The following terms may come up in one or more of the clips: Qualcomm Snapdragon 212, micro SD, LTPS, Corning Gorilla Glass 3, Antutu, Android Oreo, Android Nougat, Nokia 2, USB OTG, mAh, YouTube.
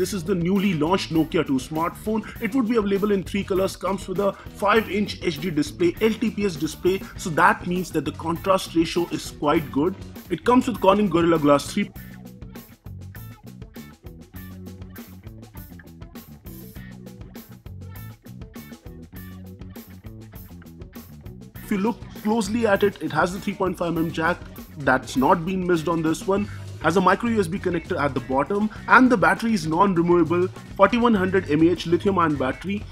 This is the newly launched Nokia 2 smartphone. It would be available in 3 colors, comes with a 5-inch HD display, LTPS display, so that means that the contrast ratio is quite good. It comes with Corning Gorilla Glass 3. If you look closely at it, it has the 3.5mm jack, that's not been missed on this one. Has a micro USB connector at the bottom, and the battery is non-removable, 4100 mAh lithium-ion battery.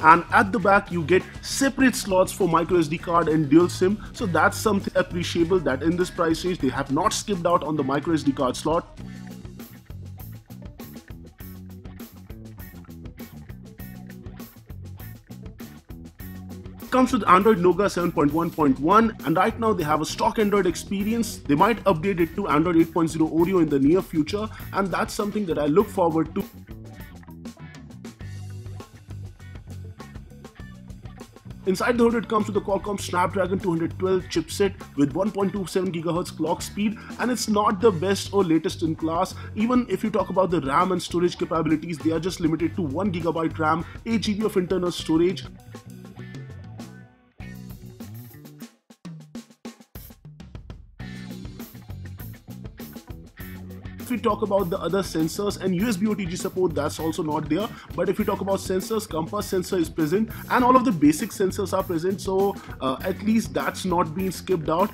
And at the back you get separate slots for micro SD card and dual SIM, so that's something appreciable that in this price range they have not skipped out on the micro SD card slot. Comes with Android Nougat 7.1.1, and right now they have a stock Android experience. They might update it to Android 8.0 Oreo in the near future, and that's something that I look forward to. Inside the hood, it comes with the Qualcomm Snapdragon 212 chipset with 1.27GHz clock speed, and it's not the best or latest in class. Even if you talk about the RAM and storage capabilities, they are just limited to 1GB RAM, 8GB of internal storage. If we talk about the other sensors and USB OTG support, that's also not there. But if you talk about sensors, compass sensor is present and all of the basic sensors are present. So at least that's not being skipped out.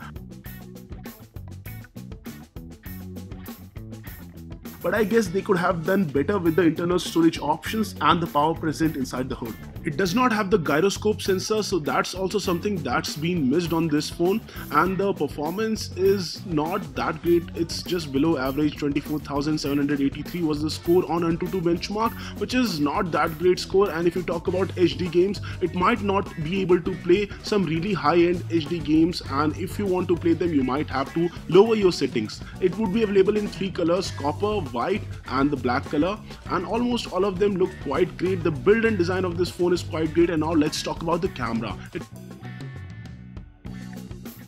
But I guess they could have done better with the internal storage options and the power present inside the hood. It does not have the gyroscope sensor, so that's also something that's been missed on this phone, and the performance is not that great. It's just below average. 24,783 was the score on Antutu benchmark, which is not that great score, and if you talk about HD games, it might not be able to play some really high-end HD games, and if you want to play them, you might have to lower your settings. It would be available in 3 colors, copper, white and the black color, and almost all of them look quite great. The build and design of this phone is quite great. And now let's talk about the camera.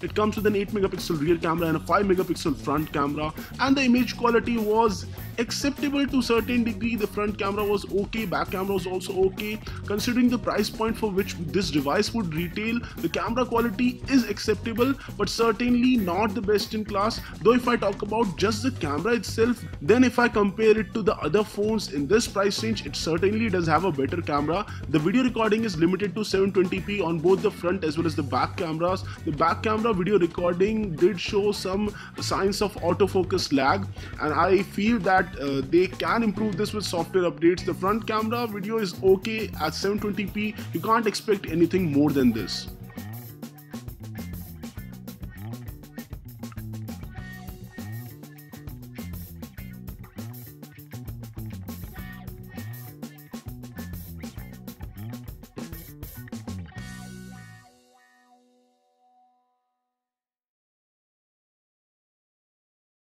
It comes with an 8-megapixel rear camera and a 5-megapixel front camera, and the image quality was acceptable to a certain degree. The front camera was okay, back camera was also okay. Considering the price point for which this device would retail, the camera quality is acceptable, but certainly not the best in class. Though if I talk about just the camera itself, then if I compare it to the other phones in this price range, it certainly does have a better camera. The video recording is limited to 720p on both the front as well as the back cameras. The back camera video recording did show some signs of autofocus lag, and I feel that they can improve this with software updates. The front camera video is okay at 720p. You can't expect anything more than this.